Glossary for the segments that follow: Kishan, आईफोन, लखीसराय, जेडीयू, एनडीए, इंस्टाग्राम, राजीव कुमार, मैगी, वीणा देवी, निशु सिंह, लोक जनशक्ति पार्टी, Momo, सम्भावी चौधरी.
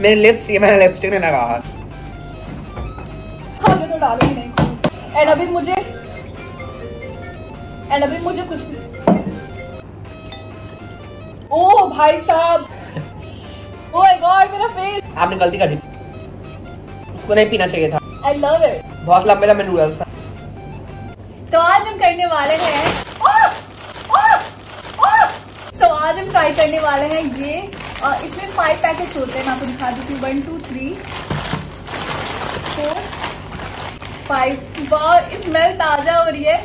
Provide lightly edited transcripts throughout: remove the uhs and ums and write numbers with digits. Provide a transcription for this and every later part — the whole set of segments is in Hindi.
मेरे लिप्स, ये मैंने लिपस्टिक नहीं लगाया। खाने तो डाले ही नहीं। एंड अभी मुझे कुछ भी। ओ भाई साहब, ओ माय गॉड मेरा फेस। आपने गलती कर दी, उसको नहीं पीना चाहिए था। I love it. बहुत लंबे लंबे नूडल्स। तो आज हम करने वाले हैं ट्राई करने वाले हैं ये। इसमें 5 पैकेट्स होते हैं, मैं आपको दिखा देती हूँ। 1 2 3 4 5। वाह, स्मेल ताजा हो रही है।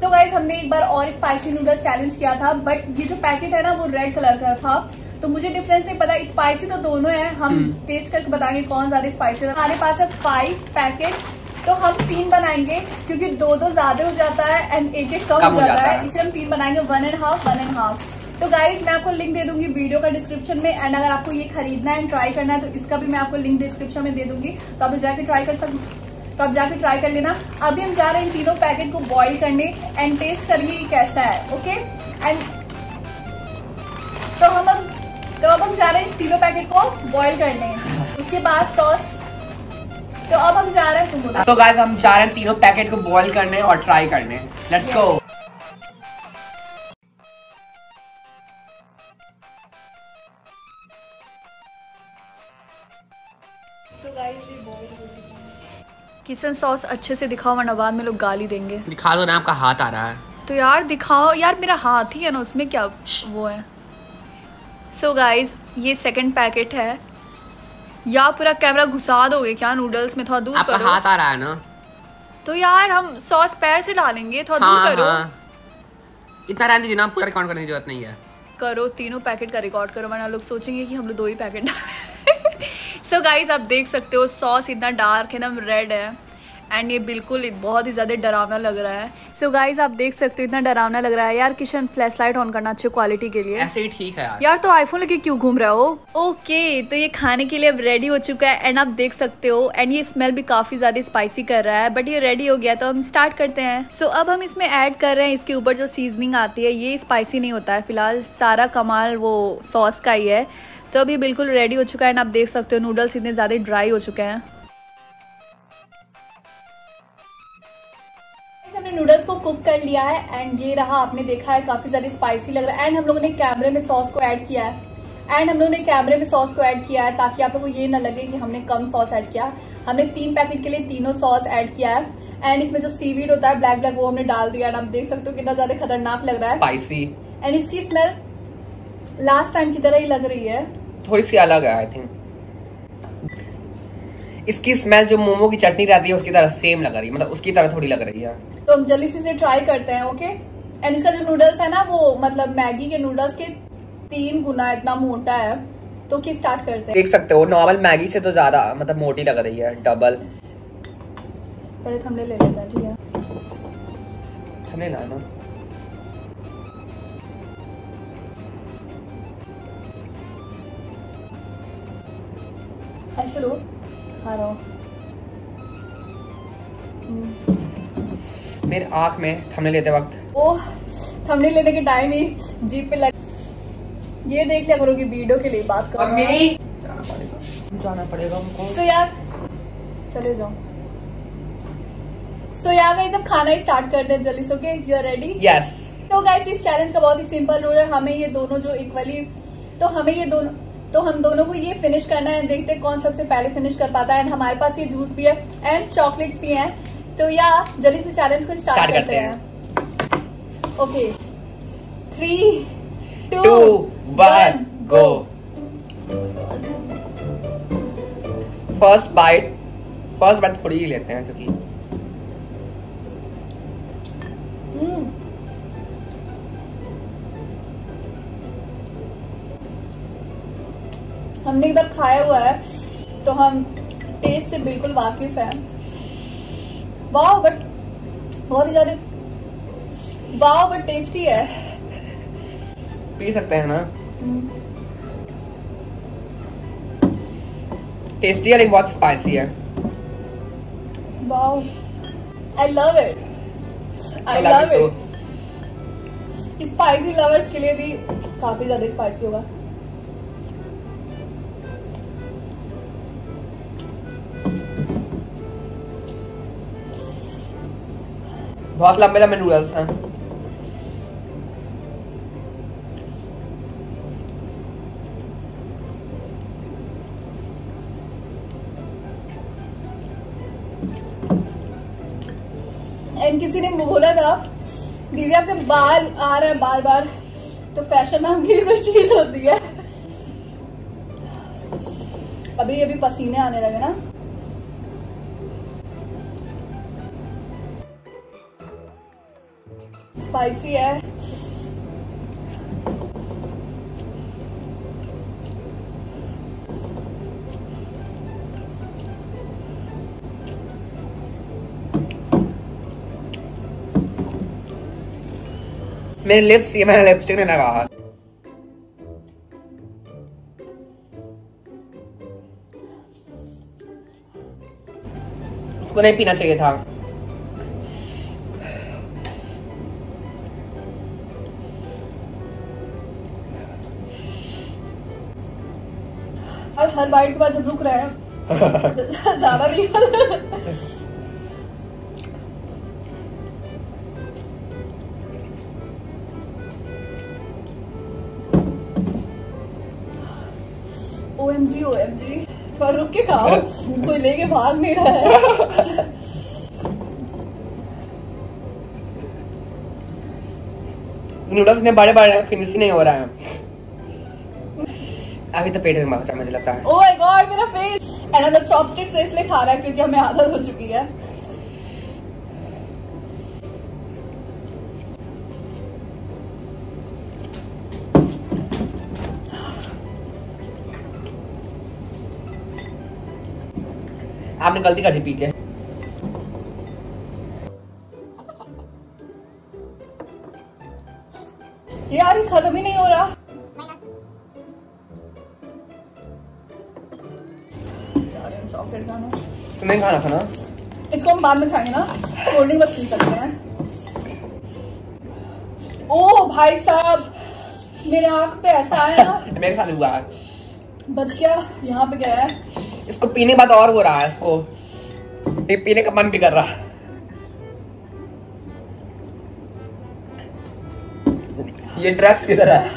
सो गाइस, हमने एक बार और स्पाइसी नूडल्स चैलेंज किया था, बट ये जो पैकेट है ना वो रेड कलर का था, तो मुझे डिफरेंस नहीं पता। स्पाइसी तो दोनों है, हम टेस्ट करके बताएंगे कौन ज्यादा स्पाइसी है। हमारे पास है 5 पैकेट्स, तो हम 3 बनाएंगे क्योंकि 2-2 ज्यादा हो जाता है एंड 1-1 कम हो जाता है, इसलिए हम 3 बनाएंगे। 1 1/2 1 1/2। तो गाइज, मैं आपको लिंक दे दूंगी वीडियो का डिस्क्रिप्शन में, एंड अगर आपको ये खरीदना है एंड ट्राई करना है तो इसका भी मैं आपको लिंक डिस्क्रिप्शन में दे दूंगी, तो आप जाके ट्राई कर लेना। अभी हम जा रहे हैं इन तीनों पैकेट को बॉईल करने एंड टेस्ट करेंगे ये कैसा है। ओके, एंड तो अब हम जा रहे हैं इस तीनों पैकेट को बॉईल करने। उसके बाद सॉस, तो अब हम जा रहे हैं। तो गाइज, हम जा रहे हैं तीनों पैकेट को बॉईल करने और ट्राई करने। Let's go. किशन, सॉस अच्छे से दिखाओ वरना बाद में लोग गाली देंगे। दिखा दो ना, आपका हाथ आ रहा है तो यार दिखाओ। यार मेरा हाथ ही है ना, उसमें क्या वो है। सो गाइज, ये सेकंड पैकेट है। या पूरा कैमरा घुसा दोगे क्या नूडल्स में? थोड़ा दूर करो। आपका हाथ आ रहा है ना, तो यार हम सॉस पैर से डालेंगे। थोड़ा दूर करो। इतना रहने दीजिए ना, पूरा रिकॉर्ड करने की जरूरत नहीं है। करो, तीनों पैकेट का रिकॉर्ड करो वरना लोग सोचेंगे कि हम लोग 2 ही पैकेट डाले। सो गाइज, आप देख सकते हो सॉस इतना डार्क है ना, रेड है, एंड ये बिल्कुल बहुत ही ज़्यादा डरावना लग रहा है। सो गाइज, आप देख सकते हो इतना डरावना लग रहा है। यार किशन, फ्लैश लाइट ऑन करना अच्छी क्वालिटी के लिए। ऐसे ही ठीक है यार तो आईफोन लेके क्यों घूम रहा हो। ओके, तो ये खाने के लिए अब रेडी हो चुका है, एंड आप देख सकते हो। एंड ये स्मेल भी काफ़ी ज़्यादा स्पाइसी कर रहा है, बट ये रेडी हो गया तो हम स्टार्ट करते हैं। सो अब हम इसमें ऐड कर रहे हैं इसके ऊपर जो सीजनिंग आती है। ये स्पाइसी नहीं होता है, फिलहाल सारा कमाल वो सॉस का ही है। तो अभी बिल्कुल रेडी हो चुका है, एंड आप देख सकते हो नूडल्स इतने ज़्यादा ड्राई हो चुके हैं। हमने नूडल्स को कुक कर लिया है, एंड ये रहा। आपने देखा है काफी ज्यादा स्पाइसी लग रहा है, एंड हम लोगों ने कैमरे में सॉस को ऐड किया है ताकि आप लोगों को ये ना लगे कि हमने कम सॉस ऐड किया। हमने 3 पैकेट के लिए तीनों सॉस ऐड किया है, एंड इसमें जो सीवीड होता है ब्लैक वो हमने डाल दिया। एंड आप देख सकते हो कितना ज्यादा खतरनाक लग रहा है स्पाइसी, एंड इसकी स्मेल लास्ट टाइम की तरह ही लग रही है। थोड़ी सी अलग है आई थिंक। इसकी स्मेल जो मोमो की चटनी रहती है उसकी तरह सेम लग रही है, मतलब उसकी तरह थोड़ी लग रही है। तो हम जल्दी से इसे ट्राई करते हैं। ओके, एंड इसका जो नूडल्स है ना वो मतलब मैगी के नूडल्स के 3 गुना इतना मोटा है। तो कि स्टार्ट करते हैं। देख सकते हो नॉर्मल मैगी से तो ज्यादा मतलब मोटी लग रही है, डबल। पहले थमले ले लेते हैं, ठीक है? थमले लाना। ऐसे लो, खा रहा हूँ। मेरे आँख में थमने लेते वक्त, ओह, थमने लेने के टाइम ही जीप पे लग। ये देख लिया करो कि वीडियो के लिए बात करो। जाना पड़ेगा हमको। सो यार चले जाओ। सो यार गाइस, अब खाना स्टार्ट कर दे जल्दी से। Okay, you are ready? Yes. तो गाइस, इस चैलेंज का बहुत ही सिंपल रूल है। हम दोनों को ये फिनिश करना है। देखते हैं कौन सबसे पहले फिनिश कर पाता है। एंड हमारे पास ये जूस भी है एंड चॉकलेट्स भी हैं, तो या जल्दी से चैलेंज को स्टार्ट करते हैं। ओके, 3 2 1 गो। फर्स्ट बाइट थोड़ी ही लेते हैं क्योंकि हमने एक बार खाया हुआ है, तो हम टेस्ट से बिल्कुल वाकिफ है। वाह बट टेस्टी है। पी सकते हैं ना? टेस्टी है लेकिन बहुत स्पाइसी है। वाह, I love it. Spicy lovers के लिए भी काफी ज्यादा स्पाइसी होगा। बहुत लंबे नूडल्स हैं। एंड किसी ने बोला था दीदी आपके बाल आ रहे हैं बार बार, तो फैशन नाम की कोई चीज होती है। अभी अभी पसीने आने लगे ना। स्पाइसी है। मेरे लिप्स, ये मैंने लिपस्टिक नहीं लगाया। उसको नहीं पीना चाहिए था। अब हर बाइट के बाद जब रुक रहे हैं ज्यादा नहीं। OMG, थोड़ा रुक के खाओ, कोई लेके भाग नहीं रहा है। नूडल्स ने बड़े बड़े, फिनिश ही नहीं हो रहा है। अभी तो पेट में मार मुझे लगता है। Oh my God, मेरा फेस। एंड हम लोग चॉपस्टिक से इसलिए खा रहे हैं क्योंकि हमें आदत हो चुकी है। आपने गलती कर दी पी के। यार ये खत्म ही नहीं हो रहा। चॉकलेट खाना नहीं खाना खाना, इसको हम बाद में खाएंगे ना। कोल्ड ड्रिंक बस पी सकते हैं। ओ भाई साहब मेरे आंख पे ऐसा आया ना। मेरे साथ हुआ, बच गया, यहाँ पे गया है। इसको पीने के बाद और हो रहा है, इसको ये पीने का मन भी कर रहा है। ये ड्रग्स की तरह है।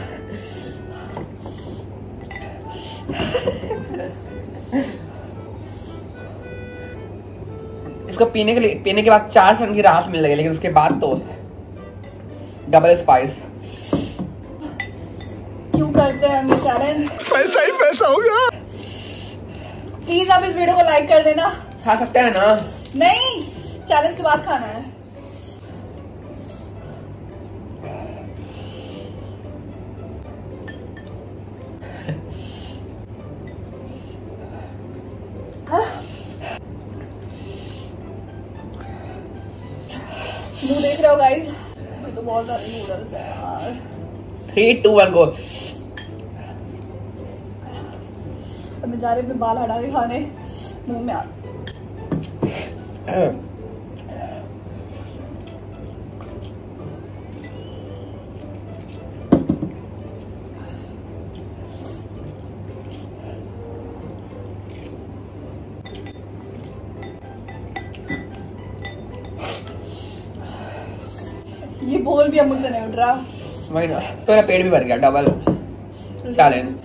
इसको पीने के बाद 4 सेकंड की राहत मिल गई, लेकिन उसके बाद तो डबल स्पाइस। क्यों करते हैं हम चैलेंज? पैसा ही पैसा होगा। प्लीज आप इस वीडियो को लाइक कर देना। खा सकते हैं ना? नहीं, चैलेंज के बाद खाना है। मुंह देख रहे हो गाइस, ये तो बहुत ज्यादा नूडल्स है यार। 3, 2, 1 गो। मैं जा रही अपने बाल हटा के खाने, मुंह में आ। ये बोल भी अब मुझसे नहीं उठ रहा। वही ना, तेरा पेट भी भर गया। Double challenge.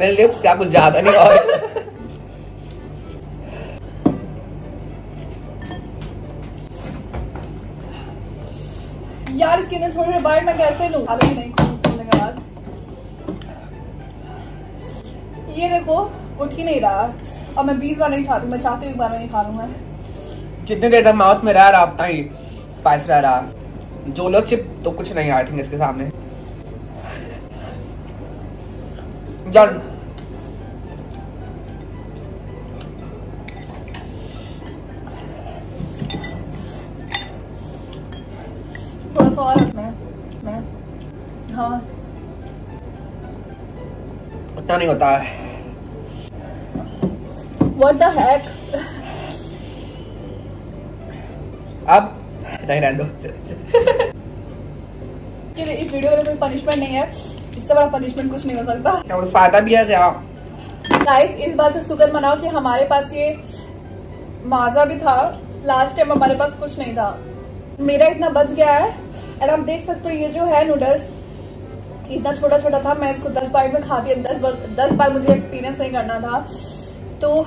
मेरे लिप्स क्या कुछ ज्यादा नहीं और यार इसके अंदर छोटे बाइट मैं कैसे लूं? अभी नहीं खोलने के बाद ये देखो उठ ही नहीं रहा। और मैं 20 बार नहीं चाहती, मैं चाहती हूँ 1 बार में ही खा लूंगा। जितने देर तक माउथ में रह रहा उतना ही स्पाइस रह रहा। जो लोग चिप तो कुछ नहीं आई थिंक इसके सामने। थोड़ा सा और मैं हाँ उतना नहीं होता है। What the heck? अब नहीं रहने दो। इसके लिए इस वीडियो में कोई पनिशमेंट नहीं है, इससे बड़ा पनिशमेंट कुछ नहीं हो सकता और फायदा भी आ गया। गाइस इस बार तो शुक्र मनाओ कि हमारे पास ये माजा भी था, लास्ट टाइम हमारे पास कुछ नहीं था। मेरा इतना बच गया है एंड आप देख सकते हो ये जो है नूडल्स इतना छोटा छोटा था, मैं इसको 10 बाइट में खाती हूँ। 10 बार मुझे एक्सपीरियंस नहीं करना था, तो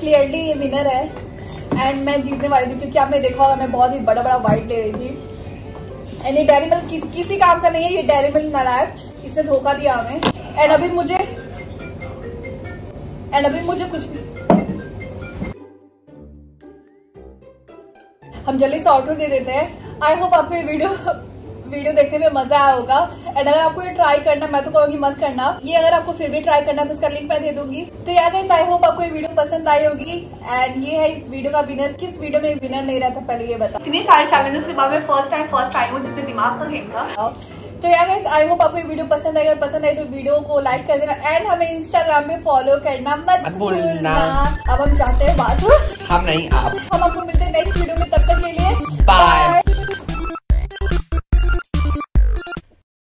क्लियरली ये विनर है एंड मैं जीतने वाली थी क्योंकि आपने देखा होगा मैं बहुत ही बड़ा बड़ा वाइट ले रही थी। एंड ये डेयरी मिल्क किसी काम का नहीं है, ये डेयरी मिल्क नालायक, इसने धोखा दिया हमें। एंड अभी मुझे कुछ हम जल्दी से ऑर्डर दे देते हैं। आई होप आपको ये वीडियो देखने में मजा आया होगा एंड अगर आपको ये ट्राई करना, मैं तो कहूँगी मत करना ये, अगर आपको फिर भी ट्राई करना है तो उसका लिंक मैं दे दूंगी। तो यार गाइस आई होप आपको ये वीडियो पसंद आई होगी एंड ये है इस वीडियो का विनर। किस वीडियो में विनर नहीं रहता पहले ये बता। इतने सारे चैलेंजेस के बाद में फर्स्ट टाइम हूँ जिसमें दिमाग का गेम था। तो यार गाइस आई होप आपको ये वीडियो पसंद आई, अगर पसंद आई तो वीडियो को लाइक कर देना एंड हमें इंस्टाग्राम में फॉलो करना मत भूलना। अब हम चाहते हैं बात हम नहीं आप हम आपको मिलते